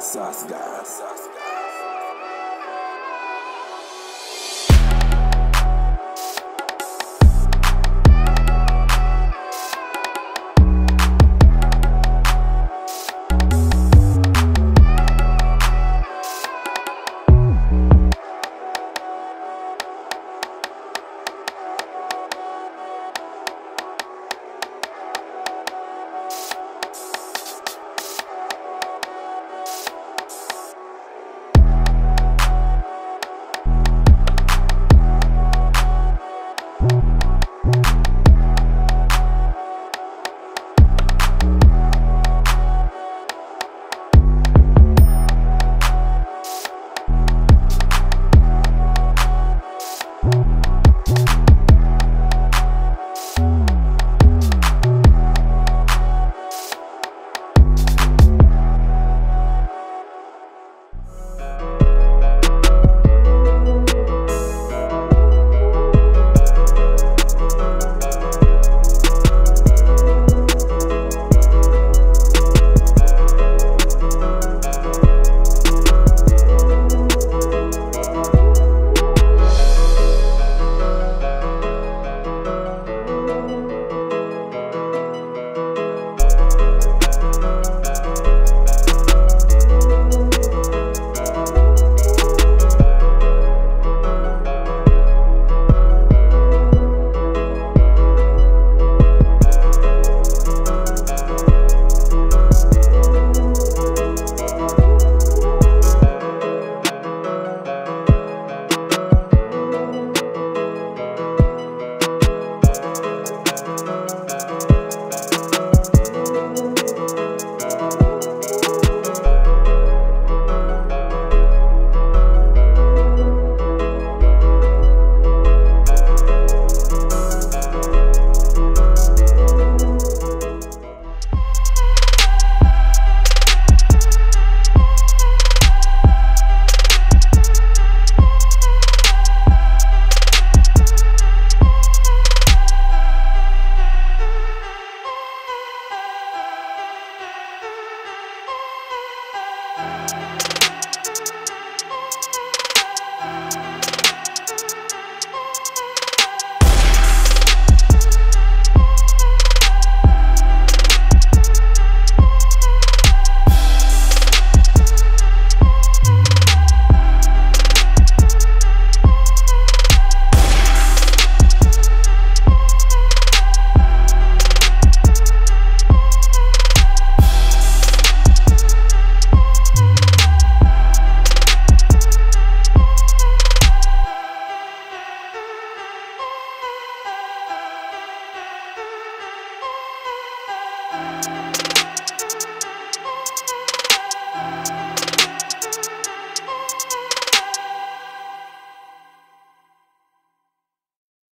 Sasuke.